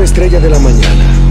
estrella de la mañana.